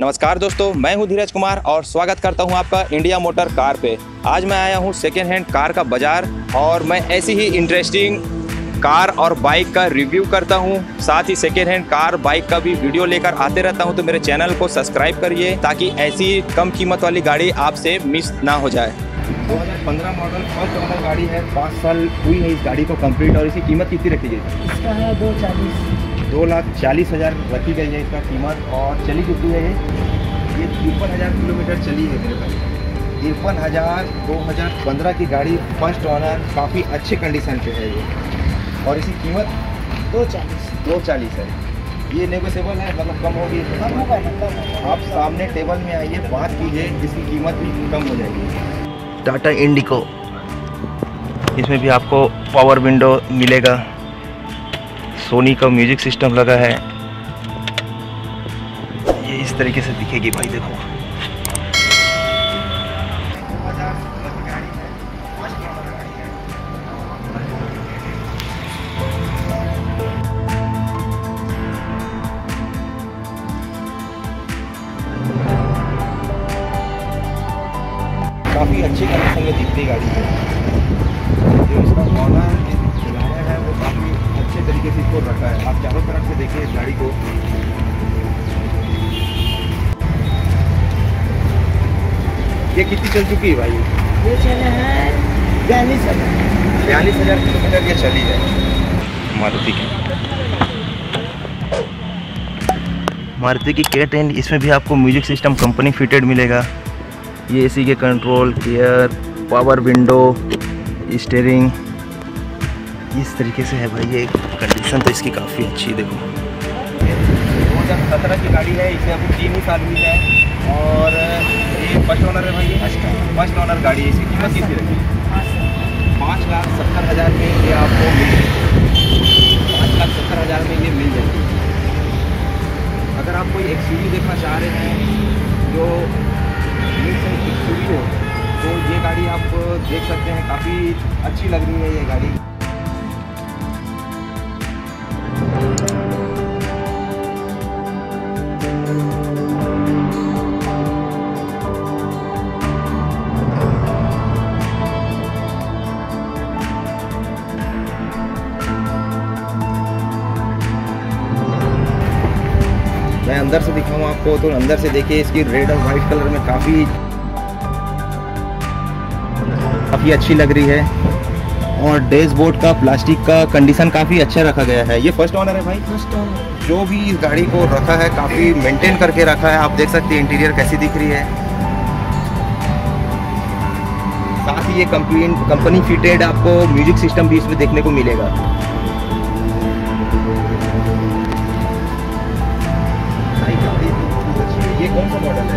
नमस्कार दोस्तों, मैं हूं धीरज कुमार और स्वागत करता हूं आपका इंडिया मोटर कार पे। आज मैं आया हूं सेकेंड हैंड कार का बाजार और मैं ऐसी ही इंटरेस्टिंग कार और बाइक का रिव्यू करता हूं। साथ ही सेकेंड हैंड कार बाइक का भी वीडियो लेकर आते रहता हूं, तो मेरे चैनल को सब्सक्राइब करिए ताकि ऐसी कम कीमत वाली गाड़ी आपसे मिस ना हो जाए। 2015 मॉडल फर्स्ट ओनर गाड़ी है, 5 साल हुई है इस गाड़ी को कंप्लीट। और इसकी कीमत कितनी रखी गई? इसका है 2,40,000 रखी गई है इसका कीमत। और चली कितनी है ये 53,000 किलोमीटर चली है मेरे पास। 53,000 2015 की गाड़ी फर्स्ट ऑनर, काफ़ी अच्छे कंडीशन पे है ये। और इसकी कीमत 2,40,000 है। ये नेगोशिएबल है, मतलब कम होगी। आप सामने टेबल में आइए, बात कीजिए, इसकी कीमत भी कम हो जाएगी। टाटा इंडिको, इसमें भी आपको पावर विंडो मिलेगा, सोनी का म्यूजिक सिस्टम लगा है। ये इस तरीके से दिखेगी भाई, देखो। काफ़ी अच्छी कंडीशन में दिखती गाड़ी है। जो इसका ऑनर है वो काफ़ी अच्छे तरीके से इसको रखा है। आप चारों तरफ से देखिए इस गाड़ी को। ये कितनी चल चुकी है भाई? ये चले हैं 42,000 किलोमीटर ये चली है। मारुति की K10, इसमें भी आपको म्यूजिक सिस्टम कंपनी फिटेड मिलेगा। ये एसी के control, gear, power window, steering, इस तरीके से है भाई। ये कंडीशन तो इसकी काफ़ी अच्छी है, देखो। 2017 की गाड़ी है, इसे अभी 3 ही साल हुई है। और ये फर्स्ट ऑनर है भाई, ये फर्स्ट ऑनर गाड़ी है। इसकी कीमत कितनी रखी? 5,70,000 में ये आपको मिल जाएगी। 5,70,000 में ये मिल जाएगी। अगर आप कोई एक्सयूवी देखना चाह रहे हैं जो एक्सयूवी हो, तो ये गाड़ी आप देख सकते हैं। काफ़ी अच्छी लग रही है ये गाड़ी। मैं अंदर से दिखाऊं आपको, तो अंदर से देखिए। इसकी रेड और वाइट कलर में काफ़ी अच्छी लग रही है। और डैशबोर्ड का प्लास्टिक का कंडीशन काफ़ी अच्छा रखा गया है। ये फर्स्ट ऑनर है भाई, फर्स्ट ऑनर। जो भी इस गाड़ी को रखा है काफ़ी मेंटेन करके रखा है। आप देख सकते हैं इंटीरियर कैसी दिख रही है। साथ ही ये कंपनी फिटेड आपको म्यूजिक सिस्टम भी इसमें देखने को मिलेगा। ये कौन सा मॉडल है?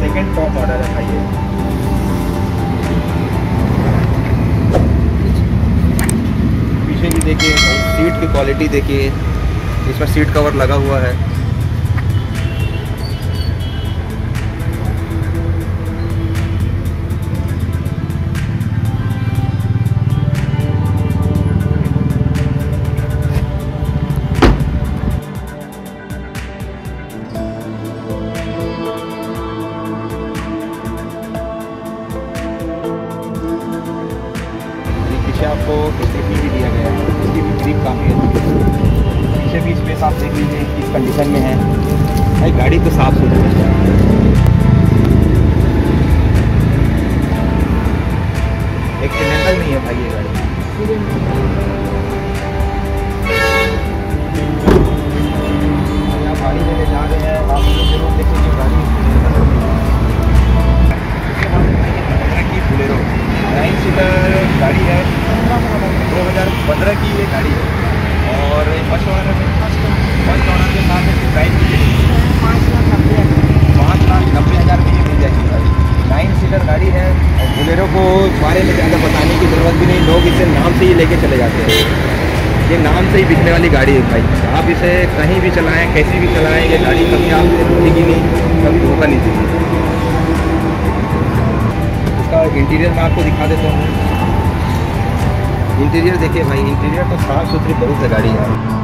सेकंड टॉप मॉडल है भाई। पीछे भी देखिए, सीट की क्वालिटी देखिए। इसमें सीट कवर लगा हुआ है। आपको स्टेपनी भी दिया गया है, इसकी भी ग्रिप काफ़ी अच्छी है। पीछे भी स्पेस आप देख लीजिए किस कंडीशन में है भाई। गाड़ी तो साफ सुथरी है। एक्सीडेंटल नहीं है भाई ये गाड़ी। आप गाड़ी लेने जा रहे हैं, आप जरूर देखेंगे गाड़ी। बुलेरो 9 सीटर गाड़ी है, 2015 की ये गाड़ी है। और फर्स्ट ऑनर है, फर्स्ट ऑनर के साथ इसकी प्राइस भी 5,90,000 में ये मिल जाएगी गाड़ी। 9 सीटर गाड़ी है। और बुलेरो को बारे में ज़्यादा बताने की ज़रूरत भी नहीं, लोग इसे नाम से ही लेके चले जाते हैं। ये नाम से ही बिकने वाली गाड़ी है भाई। आप इसे कहीं भी चलाएँ, कैसी भी चलाएँ, ये गाड़ी कभी आपसे रुकेगी नहीं, कभी धोखा नहीं देगी। इसका इंटीरियर मैं आपको दिखा देता हूँ। इंटीरियर देखिए भाई, इंटीरियर तो साफ़ सुथरी बहुत है गाड़ी है।